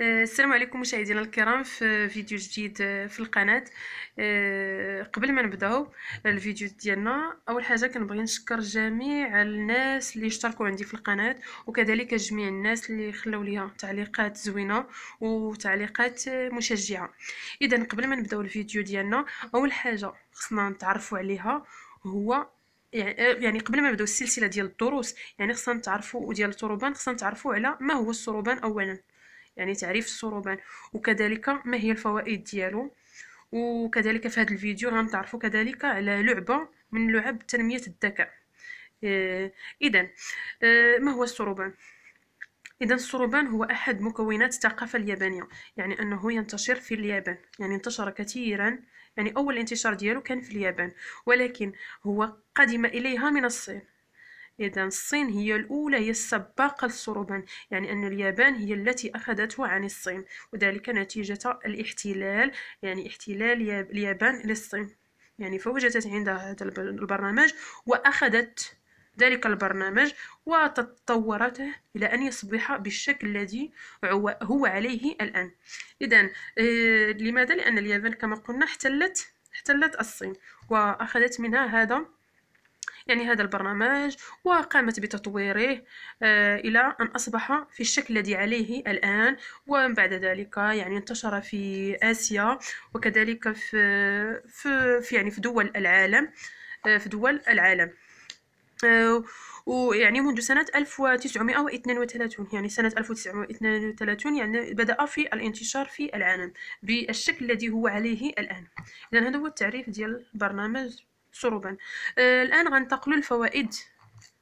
السلام عليكم مشاهدينا الكرام، في فيديو جديد في القناه. قبل ما نبداو الفيديو ديالنا، اول حاجه كنبغي نشكر جميع الناس اللي اشتركوا عندي في القناه، وكذلك جميع الناس اللي خلاو ليا تعليقات زوينه وتعليقات مشجعه. اذا قبل ما نبداو الفيديو ديالنا، اول حاجه خصنا نتعرفوا عليها هو يعني قبل ما نبداو السلسله ديال الدروس، يعني خصنا نتعرفوا ديال الصروبان، خصنا نتعرفوا على ما هو الصروبان اولا، يعني تعريف الصروبان، وكذلك ما هي الفوائد ديالو. وكذلك في هذا الفيديو غنتعرفوا كذلك على لعبه من لعب تنميه الذكاء. اذا ما هو الصروبان؟ اذا الصروبان هو احد مكونات الثقافه اليابانيه، يعني انه ينتشر في اليابان، يعني انتشر كثيرا، يعني اول انتشار ديالو كان في اليابان، ولكن هو قدم اليها من الصين. إذا الصين هي الأولى، هي السباقة للصروبان، يعني أن اليابان هي التي أخذته عن الصين، وذلك نتيجة الاحتلال، يعني احتلال اليابان للصين، يعني فوجدت عندها هذا البرنامج وأخذت ذلك البرنامج وتطورته إلى أن يصبح بالشكل الذي هو عليه الآن. إذا لماذا؟ لأن اليابان كما قلنا احتلت الصين وأخذت منها هذا، يعني هذا البرنامج، وقامت بتطويره إلى أن أصبح في الشكل الذي عليه الآن. ومن بعد ذلك يعني انتشر في آسيا، وكذلك في دول العالم، ويعني منذ سنة 1932، يعني سنة 1932 يعني بدأ في الانتشار في العالم بالشكل الذي هو عليه الآن. إذن هذا هو التعريف ديال برنامج صروبان. الآن غننتقلوا للفوائد،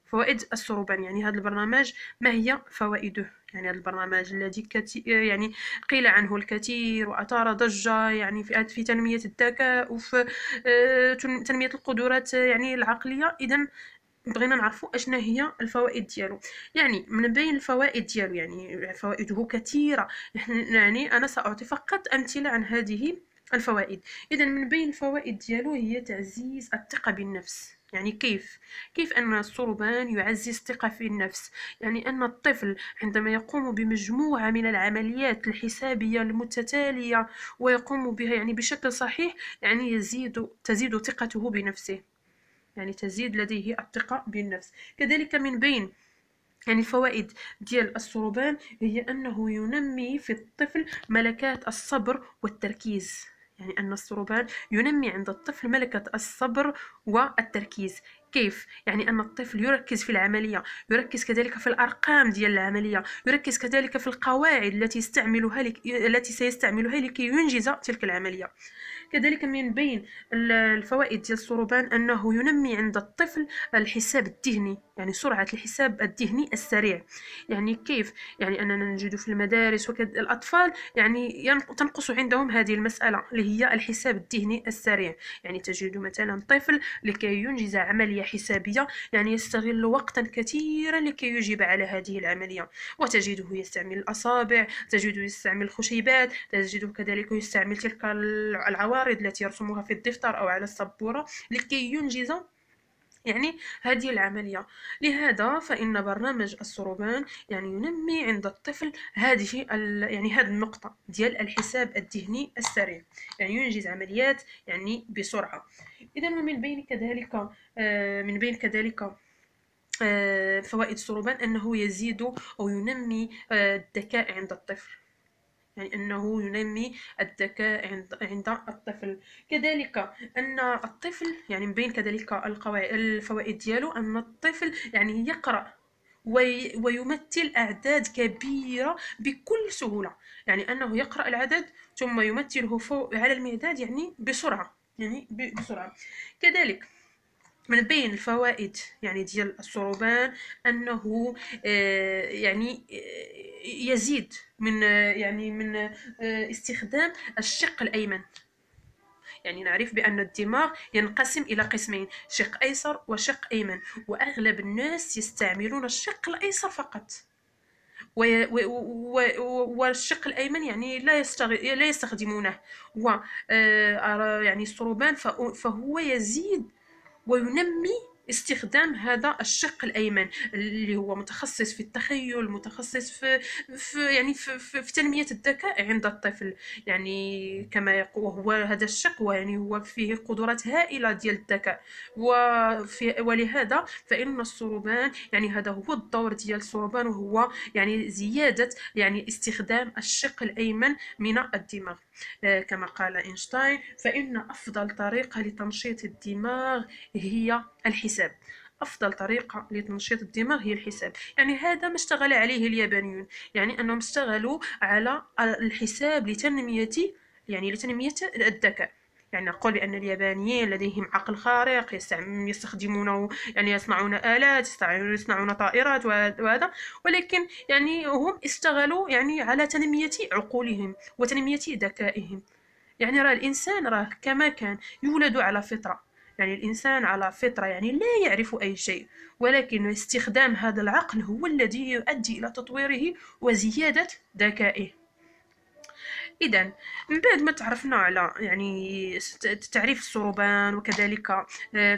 فوائد الصروبان، يعني هذا البرنامج ما هي فوائده، يعني هذا البرنامج الذي يعني قيل عنه الكثير وأثار ضجة، يعني في تنمية الذكاء وفي تنمية القدرات يعني العقلية. إذن بغينا نعرفوا اشنا هي الفوائد ديالو، يعني من بين الفوائد ديالو، يعني فوائده كثيرة، يعني أنا سأعطي فقط أمثلة عن هذه الفوائد. إذا من بين الفوائد ديالو هي تعزيز الثقة بالنفس، يعني كيف أن الصروبان يعزز الثقة في النفس، يعني أن الطفل عندما يقوم بمجموعة من العمليات الحسابية المتتالية ويقوم بها يعني بشكل صحيح، يعني تزيد ثقته بنفسه، يعني تزيد لديه الثقة بالنفس. كذلك من بين يعني الفوائد ديال الصروبان هي أنه ينمي في الطفل ملكات الصبر والتركيز، يعني أن الصروبان ينمي عند الطفل ملكة الصبر والتركيز. كيف؟ يعني أن الطفل يركز في العملية، يركز كذلك في الأرقام ديال العملية، يركز كذلك في القواعد التي سيستعملها لكي ينجز تلك العملية. كذلك من بين الفوائد ديال الصروبان أنه ينمي عند الطفل الحساب الذهني، يعني سرعة الحساب الذهني السريع. يعني كيف؟ يعني أننا نجد في المدارس وكذا الأطفال يعني تنقص عندهم هذه المسألة اللي هي الحساب الذهني السريع، يعني تجد مثلا طفل لكي ينجز عملية حسابية يعني يستغل وقتا كثيرا لكي يجيب على هذه العملية، وتجده يستعمل الأصابع، تجده يستعمل الخشبات، تجده كذلك يستعمل تلك العوارض التي يرسمها في الدفتر أو على السبورة لكي ينجز يعني هذه العملية. لهذا فإن برنامج الصروبان يعني ينمي عند الطفل هذه يعني هذه النقطة ديال الحساب الذهني السريع، يعني ينجز عمليات يعني بسرعة. إذا من بين كذلك فوائد الصروبان أنه يزيد أو ينمي الذكاء عند الطفل، يعني أنه ينمي الذكاء عند الطفل. كذلك أن الطفل يعني من بين كذلك الفوائد ديالو أن الطفل يعني يقرأ ويمثل أعداد كبيرة بكل سهولة، يعني أنه يقرأ العدد ثم يمثله فوق على المعداد يعني بسرعة، يعني بسرعة. كذلك من بين الفوائد يعني ديال الصروبان أنه يعني يزيد من استخدام الشق الأيمن، يعني نعرف بأن الدماغ ينقسم إلى قسمين، شق أيسر وشق أيمن، وأغلب الناس يستعملون الشق الأيسر فقط، والشق الأيمن يعني لا يستخدمونه. و يعني الصروبان فهو يزيد وينمي استخدام هذا الشق الأيمن اللي هو متخصص في التخيل، متخصص في تنمية الذكاء عند الطفل، يعني كما يقول هو هذا الشق يعني هو فيه قدرات هائلة ديال الذكاء. ولهذا فإن السربان يعني هذا هو الدور ديال السربان، وهو يعني زيادة يعني استخدام الشق الأيمن من الدماغ. كما قال أينشتاين فإن أفضل طريقة لتنشيط الدماغ هي الحساب. أفضل طريقة لتنشيط الدماغ هي الحساب، يعني هذا ما اشتغل عليه اليابانيون، يعني أنهم اشتغلوا على الحساب لتنمية الذكاء. يعني نقول بأن اليابانيين لديهم عقل خارق، يستخدمون يعني يصنعون آلات، يصنعون طائرات وهذا، ولكن يعني هم اشتغلوا يعني على تنمية عقولهم وتنمية ذكائهم. يعني راه الإنسان راه كما كان يولد على فطرة، يعني الإنسان على فطرة يعني لا يعرف أي شيء، ولكن استخدام هذا العقل هو الذي يؤدي إلى تطويره وزيادة ذكائه. إذن من بعد ما تعرفنا على يعني تعريف السربان وكذلك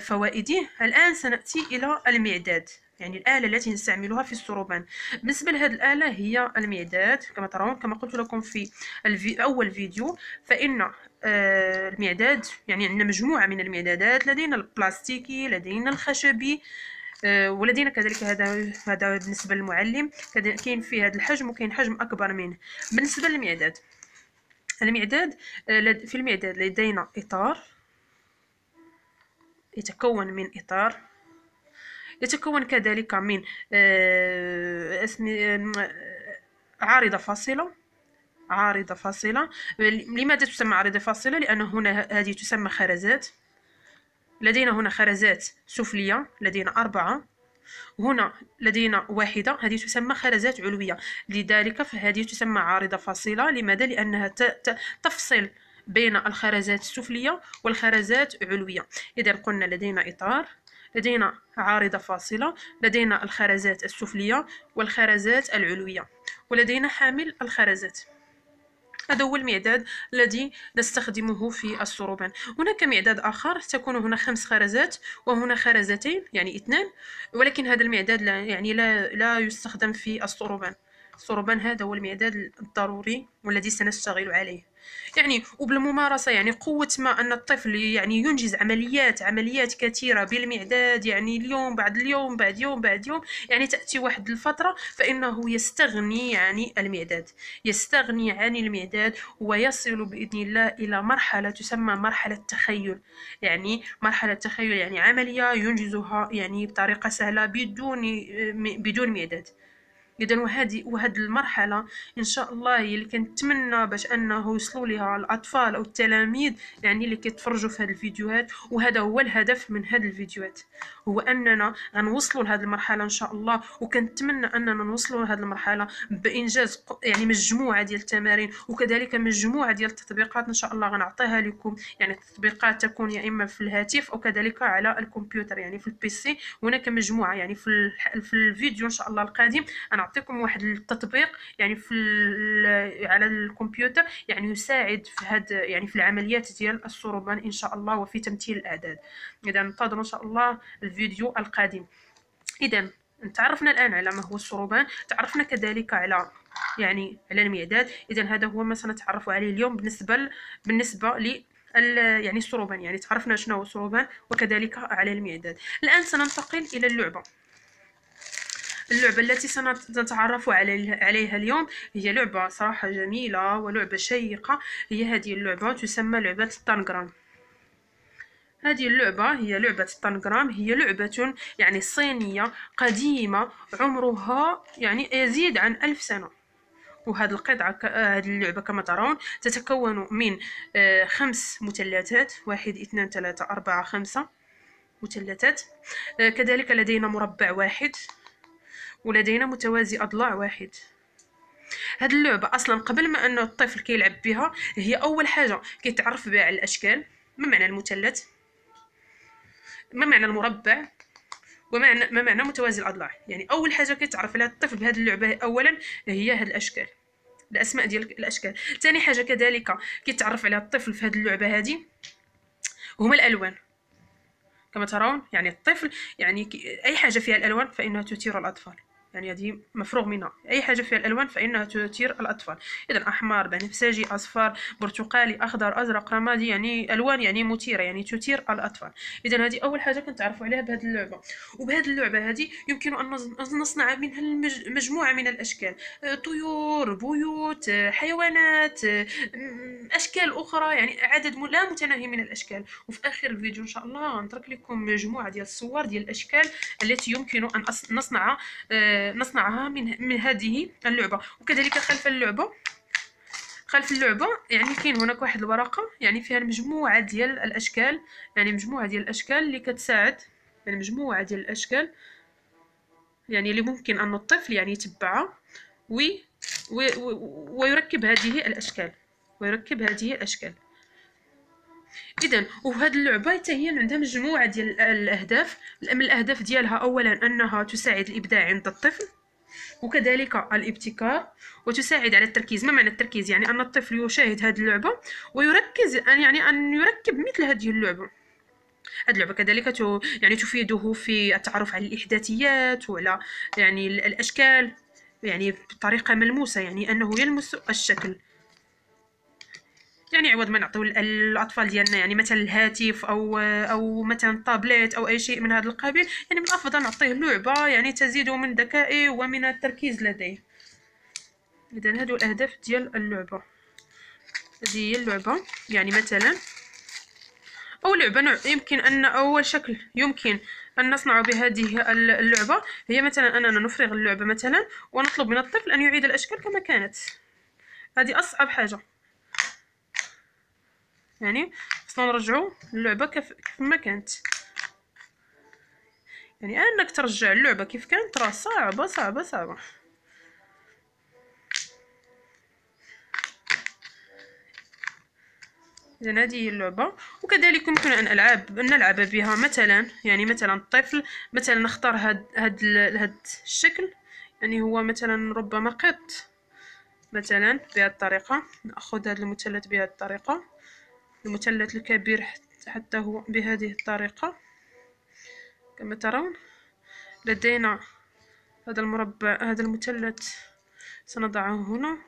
فوائده، الآن سنأتي إلى المعداد، يعني الآلة التي نستعملها في السربان. بالنسبة لهذه الآلة هي المعداد، كما ترون كما قلت لكم في أول فيديو، فإن المعداد يعني عندنا مجموعة من المعدادات، لدينا البلاستيكي، لدينا الخشبي، ولدينا كذلك هذا بالنسبة للمعلم، كاين فيه هذا الحجم وكاين حجم أكبر منه. بالنسبة للمعداد، في المعداد لدينا إطار يتكون من إطار، يتكون كذلك من عارضة فاصلة. لماذا تسمى عارضة فاصلة؟ لأن هنا هذه تسمى خرزات، لدينا هنا خرزات سفلية، لدينا 4، هنا لدينا 1، هذه تسمى خرزات علوية. لذلك فهذه تسمى عارضة فاصلة. لماذا؟ لأنها تفصل بين الخرزات السفلية والخرزات العلوية. إذا قلنا لدينا إطار، لدينا عارضة فاصلة، لدينا الخرزات السفلية والخرزات العلوية، ولدينا حامل الخرزات. هذا هو المعداد الذي نستخدمه في السربان. هناك معداد آخر تكون هنا 5 خرزات وهنا خرزتين يعني 2، ولكن هذا المعداد لا يستخدم في السربان. السربان هذا هو المعداد الضروري والذي سنشتغل عليه، يعني وبالممارسة، يعني قوة ما أن الطفل يعني ينجز عمليات كثيرة بالمعداد، يعني اليوم بعد اليوم بعد يوم بعد يوم، يعني تأتي واحد الفترة فإنه يستغني عن المعداد، ويصل بإذن الله إلى مرحلة تسمى مرحلة التخيل. يعني مرحلة التخيل يعني عملية ينجزها يعني بطريقة سهلة بدون معداد. إذن وهذه المرحلة إن شاء الله اللي كنتمنى باش أنه يوصلوا لها الأطفال أو التلاميذ، يعني اللي كيتفرجوا في هذه الفيديوهات، وهذا هو الهدف من هذه الفيديوهات، هو أننا غنوصلوا لهذه المرحلة إن شاء الله. وكنتمنى أننا نوصلوا لهذه المرحلة بإنجاز يعني مجموعة ديال التمارين وكذلك مجموعة ديال التطبيقات إن شاء الله غنعطيها لكم. يعني التطبيقات تكون يا إما في الهاتف أو كذلك على الكمبيوتر، يعني في البيسي. هناك مجموعة يعني في الفيديو إن شاء الله القادم نعطيكم واحد التطبيق يعني على الكمبيوتر، يعني يساعد في هذا يعني في العمليات ديال السربان ان شاء الله وفي تمثيل الاعداد. اذا انتظروا ان شاء الله الفيديو القادم. اذا تعرفنا الان على ما هو السربان، تعرفنا كذلك على يعني على المعداد. اذا هذا هو ما سنتعرف عليه اليوم بالنسبه يعني السربان، يعني تعرفنا شنو هو السربان وكذلك على المعداد. الان سننتقل الى اللعبة التي سنتعرف عليها اليوم. هي لعبة صراحة جميلة ولعبة شيقة، هي هذه اللعبة تسمى لعبة الطنجرام. هذه اللعبة هي لعبة الطنجرام، هي لعبة يعني صينية قديمة عمرها يعني يزيد عن 1000 سنة. وهذه القطعة هذه اللعبة كما ترون تتكون من 5 مثلثات، 1 2 3 4 5 مثلثات، كذلك لدينا مربع 1 ولدينا متوازي أضلاع 1. هاد اللعبة أصلا قبل ما أن الطفل كيلعب بها، هي أول حاجة كيتعرف بها على الأشكال، ما معنى المثلث، ما معنى المربع، ما معنى متوازي الأضلاع. يعني أول حاجة كيتعرف عليها الطفل بهاد اللعبة أولا هي هاد الأشكال، الأسماء ديال الأشكال. ثاني حاجة كذلك كيتعرف عليها الطفل في هاد اللعبة هادي هما الألوان، كما ترون. يعني الطفل يعني أي حاجة فيها الألوان فإنها تثير الأطفال، يعني هذه مفروغ منها، أي حاجة فيها الألوان فإنها تثير الأطفال. إذا أحمر، بنفسجي، أصفر، برتقالي، أخضر، أزرق، رمادي، يعني ألوان يعني مثيرة، يعني تثير الأطفال. إذا هذه أول حاجة كنتعرفوا عليها بهذه اللعبة. وبهذه اللعبة هذه يمكن أن نصنع منها مجموعة من الأشكال، طيور، بيوت، حيوانات، أشكال أخرى، يعني عدد لا متناهي من الأشكال. وفي آخر الفيديو إن شاء الله نترك لكم مجموعة ديال الصور ديال الأشكال التي يمكن أن نصنعها من هذه اللعبة. وكذلك خلف اللعبة يعني كاين هناك واحد الورقة يعني فيها مجموعة ديال الأشكال، يعني مجموعة ديال الأشكال اللي كتساعد، يعني مجموعة ديال الأشكال يعني اللي ممكن أن الطفل يعني يتبعها ويركب هذه الأشكال. إذا وهذه اللعبة حتى هي عندها مجموعة ديال الأهداف. من الأهداف ديالها أولا أنها تساعد الإبداع عند الطفل، وكذلك الابتكار، وتساعد على التركيز. ما معنى التركيز؟ يعني أن الطفل يشاهد هذه اللعبة ويركز، يعني أن يركب مثل هذه اللعبة. هذه اللعبة كذلك يعني تفيده في التعرف على الإحداثيات وعلى يعني الأشكال، يعني بطريقة ملموسة، يعني أنه يلمس الشكل. يعني عوض ما نعطيو الاطفال ديالنا يعني مثلا الهاتف او مثلا طابلت او اي شيء من هذا القبيل، يعني من الافضل نعطيه لعبه يعني تزيد من ذكائه ومن التركيز لديه. اذا هادو الاهداف ديال اللعبه. هذه هي اللعبه، يعني مثلا او لعبه يمكن ان اول شكل يمكن أن نصنع بهذه اللعبه هي مثلا اننا نفرغ اللعبه مثلا ونطلب من الطفل ان يعيد الاشكال كما كانت. هذه اصعب حاجه، يعني خصنا نرجعو اللعبه كيف ما كانت، يعني انك ترجع اللعبه كيف كانت راه صعبه صعبه صعبه. اذا هذه هي اللعبه. وكذلك يمكن ان نلعب بها مثلا، يعني مثلا الطفل مثلا نختار هاد الشكل، يعني هو مثلا ربما قط مثلا بهذه الطريقه، ناخذ هذا المثلث بهذه الطريقه، المثلث الكبير حتى هو بهذه الطريقة كما ترون. لدينا هذا المربع، هذا المثلث سنضعه هنا،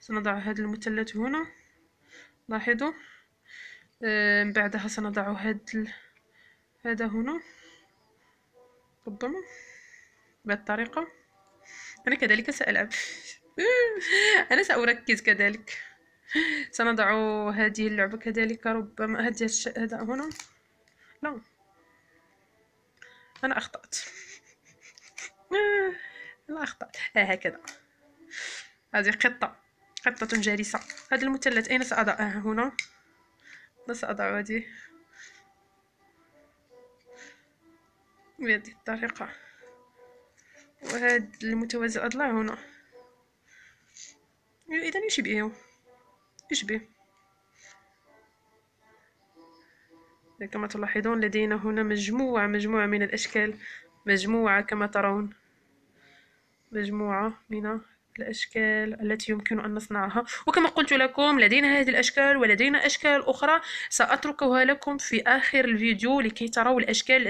سنضع هذا المثلث هنا، لاحظوا. بعدها سنضع هذا هنا ربما بهذه الطريقة. أنا كذلك سألعب أنا سأركز كذلك. سنضع هذه اللعبة كذلك ربما هذا هنا. لا أنا أخطأت لا أخطأت، هكذا. هذه قطة جالسة. هذا المثلث أين سأضعه؟ هنا سأضع هذه بهذه الطريقة، وهذا المتوازي أضلع هنا. إذن يشبه كما تلاحظون. لدينا هنا مجموعة من الأشكال، مجموعة كما ترون، مجموعة من الأشكال التي يمكن أن نصنعها. وكما قلت لكم لدينا هذه الأشكال ولدينا أشكال أخرى سأتركها لكم في آخر الفيديو لكي تروا الأشكال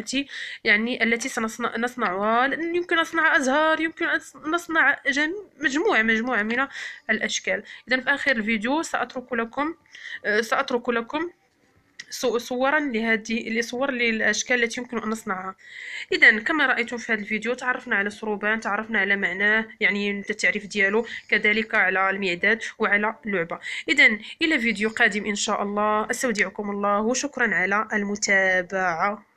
التي سنصنعها. يمكن نصنع أزهار، يمكن نصنع مجموعة من الأشكال. إذا في آخر الفيديو سأترك لكم صورا لصور للأشكال التي يمكن أن نصنعها. إذا كما رأيتم في هذا الفيديو تعرفنا على الصروبان، تعرفنا على معناه يعني التعريف ديالو، كذلك على المعداد وعلى اللعبة. إذا إلى فيديو قادم إن شاء الله، أستودعكم الله وشكرا على المتابعة.